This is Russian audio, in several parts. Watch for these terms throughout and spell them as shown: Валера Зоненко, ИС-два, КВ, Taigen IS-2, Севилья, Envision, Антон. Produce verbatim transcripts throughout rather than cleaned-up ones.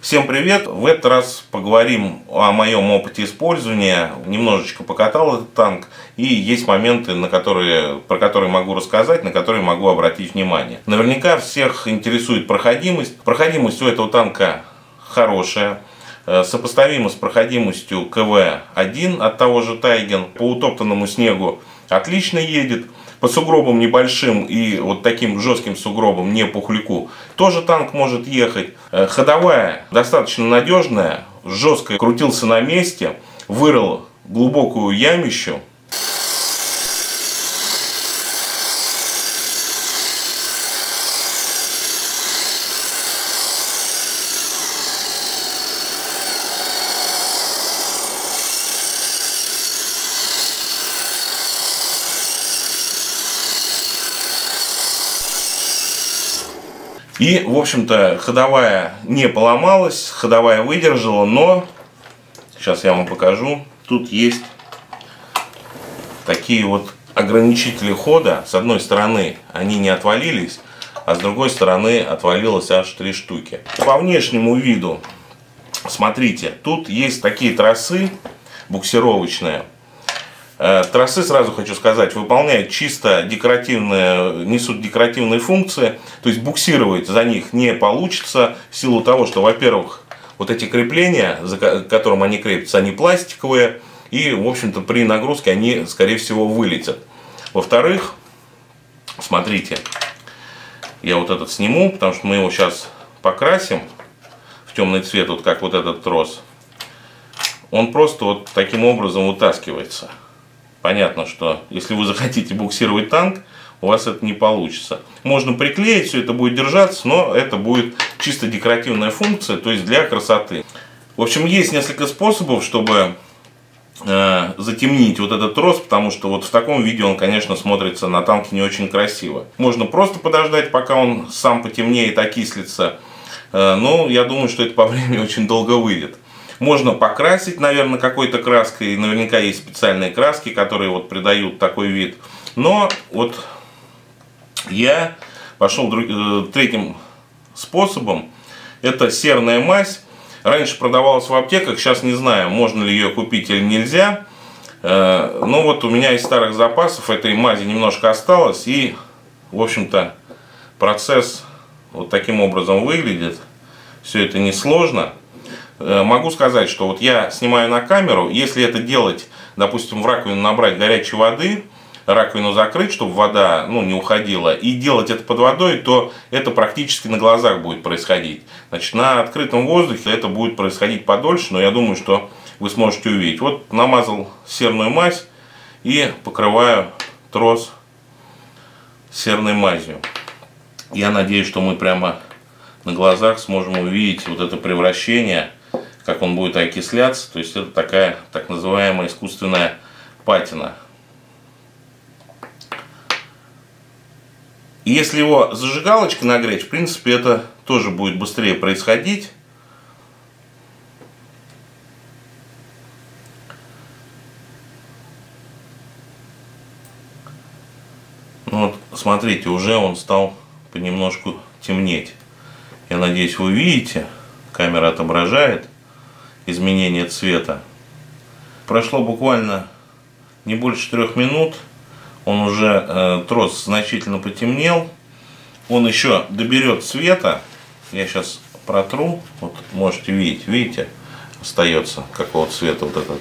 Всем привет! В этот раз поговорим о моем опыте использования. Немножечко покатал этот танк, и есть моменты, на которые, про которые могу рассказать, на которые могу обратить внимание. Наверняка всех интересует проходимость. Проходимость у этого танка хорошая, сопоставима с проходимостью КВ один от того же Taigen. По утоптанному снегу отлично едет. По сугробам небольшим и вот таким жестким сугробам, не пухляку, тоже танк может ехать. Ходовая достаточно надежная, жестко крутился на месте, вырыл глубокую ямищу. И, в общем-то, ходовая не поломалась, ходовая выдержала, но, сейчас я вам покажу, тут есть такие вот ограничители хода. С одной стороны они не отвалились, а с другой стороны отвалилось аж три штуки. По внешнему виду, смотрите, тут есть такие тросы буксировочные. Тросы, сразу хочу сказать, выполняют чисто декоративные, несут декоративные функции. То есть буксировать за них не получится в силу того, что, во-первых, вот эти крепления, за которым они крепятся, они пластиковые. И, в общем-то, при нагрузке они, скорее всего, вылетят. Во-вторых, смотрите, я вот этот сниму, потому что мы его сейчас покрасим в темный цвет, вот как вот этот трос. Он просто вот таким образом вытаскивается. Понятно, что если вы захотите буксировать танк, у вас это не получится. Можно приклеить, все это будет держаться, но это будет чисто декоративная функция, то есть для красоты. В общем, есть несколько способов, чтобы э, затемнить вот этот трос, потому что вот в таком виде он, конечно, смотрится на танке не очень красиво. Можно просто подождать, пока он сам потемнеет, окислится. Э, но я думаю, что это по времени очень долго выйдет. Можно покрасить, наверное, какой-то краской. Наверняка есть специальные краски, которые вот придают такой вид. Но вот я пошел третьим способом. Это серная мазь. Раньше продавалась в аптеках. Сейчас не знаю, можно ли ее купить или нельзя. Но вот у меня из старых запасов этой мази немножко осталось. И, в общем-то, процесс вот таким образом выглядит. Все это несложно. Могу сказать, что вот я снимаю на камеру, если это делать, допустим, в раковину набрать горячей воды, раковину закрыть, чтобы вода, ну, не уходила, и делать это под водой, то это практически на глазах будет происходить. Значит, на открытом воздухе это будет происходить подольше, но я думаю, что вы сможете увидеть. Вот намазал серную мазь и покрываю трос серной мазью. Я надеюсь, что мы прямо на глазах сможем увидеть вот это превращение, как он будет окисляться. То есть это такая так называемая искусственная патина. И если его зажигалочкой нагреть, в принципе, это тоже будет быстрее происходить. Ну вот, смотрите, уже он стал понемножку темнеть. Я надеюсь, вы видите, камера отображает изменение цвета. Прошло буквально не больше трех минут. Он уже, э, трос значительно потемнел. Он еще доберет цвета. Я сейчас протру. Вот можете видеть, видите, остается какого цвета вот этот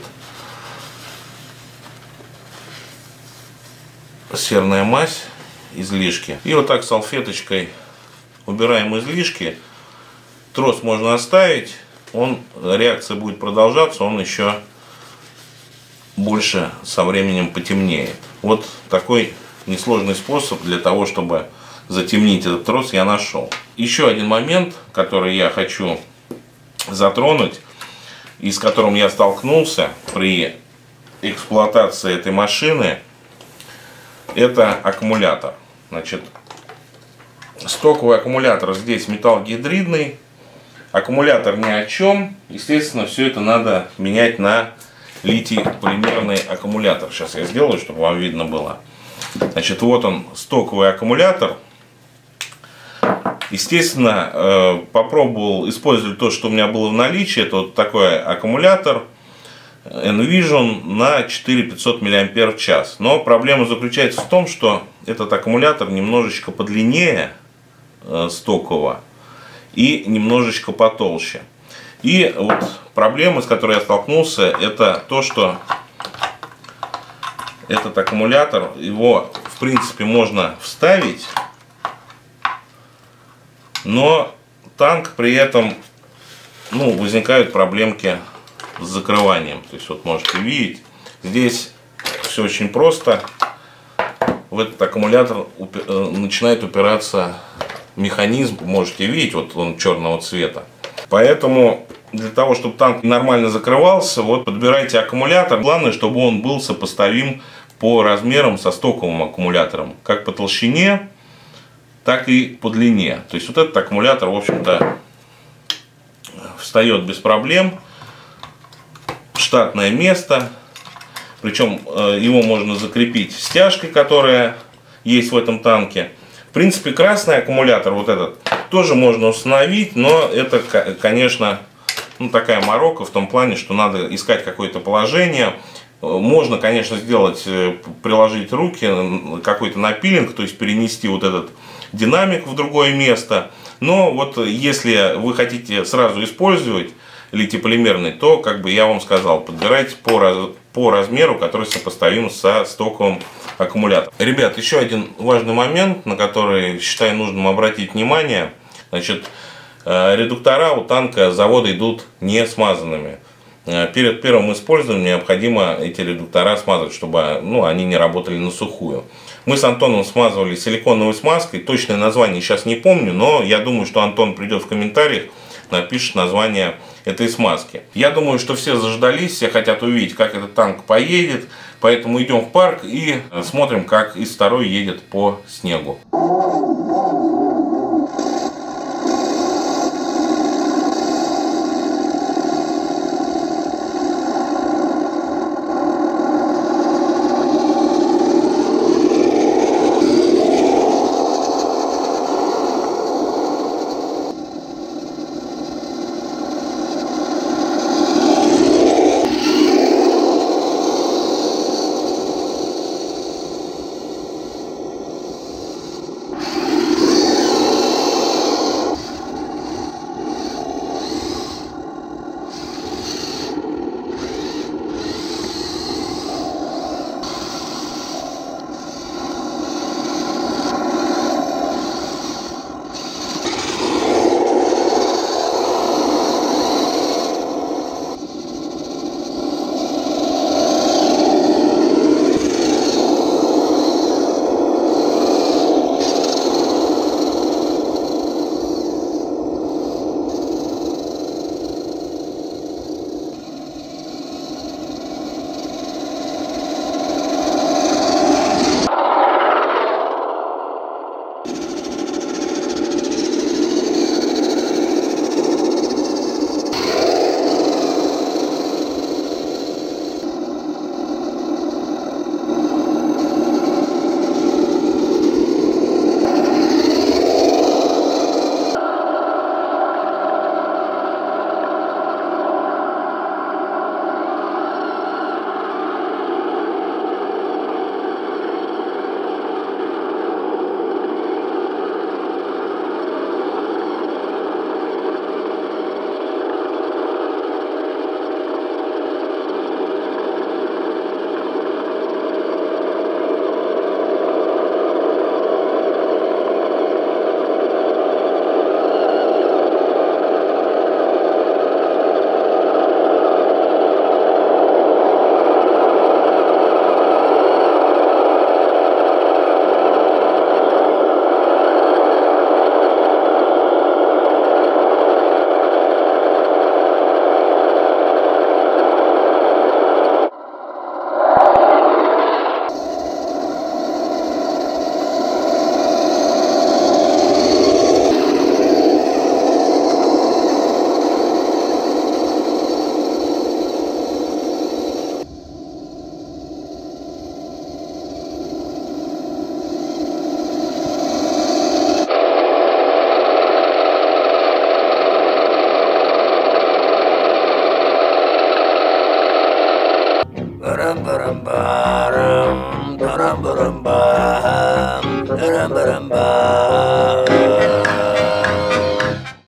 серная мазь, излишки. И вот так салфеточкой убираем излишки. Трос можно оставить. Он, реакция будет продолжаться. Он еще больше со временем потемнеет. Вот такой несложный способ для того, чтобы затемнить этот трос, я нашел. Еще один момент, который я хочу затронуть, и с которым я столкнулся при эксплуатации этой машины, это аккумулятор. Значит, стоковый аккумулятор здесь металлогидридный. Аккумулятор ни о чем. Естественно, все это надо менять на литий-полимерный аккумулятор. Сейчас я сделаю, чтобы вам видно было. Значит, вот он, стоковый аккумулятор. Естественно, попробовал использовать то, что у меня было в наличии. Это вот такой аккумулятор Envision на четыре тысячи пятьсот миллиампер-часов. Но проблема заключается в том, что этот аккумулятор немножечко подлиннее стокового и немножечко потолще. И вот проблема, с которой я столкнулся, это то, что этот аккумулятор, его в принципе можно вставить, но танк при этом, ну, возникают проблемки с закрыванием. То есть вот можете видеть, здесь все очень просто. В этот аккумулятор начинает упираться механизм, можете видеть, вот он черного цвета. Поэтому для того, чтобы танк нормально закрывался, вот подбирайте аккумулятор. Главное, чтобы он был сопоставим по размерам со стоковым аккумулятором. Как по толщине, так и по длине. То есть вот этот аккумулятор, в общем-то, встает без проблем. Штатное место. Причем его можно закрепить стяжкой, которая есть в этом танке. В принципе, красный аккумулятор, вот этот, тоже можно установить, но это, конечно, ну, такая морока в том плане, что надо искать какое-то положение. Можно, конечно, сделать, приложить руки, какой-то напилинг, то есть перенести вот этот динамик в другое место. Но вот если вы хотите сразу использовать литий-полимерный, то, как бы я вам сказал, подбирайте по разу. По размеру, который сопоставим со стоковым аккумулятором. Ребят, еще один важный момент, на который, считаю, нужно обратить внимание. Значит, редуктора у танка с завода идут не смазанными. Перед первым использованием необходимо эти редуктора смазать, чтобы, ну, они не работали на сухую. Мы с Антоном смазывали силиконовой смазкой. Точное название сейчас не помню, но я думаю, что Антон придет в комментариях, напишет название этой смазки. Я думаю, что все заждались, все хотят увидеть, как этот танк поедет. Поэтому идем в парк и смотрим, как ИС-два едет по снегу. Тарам, тарам, тарам.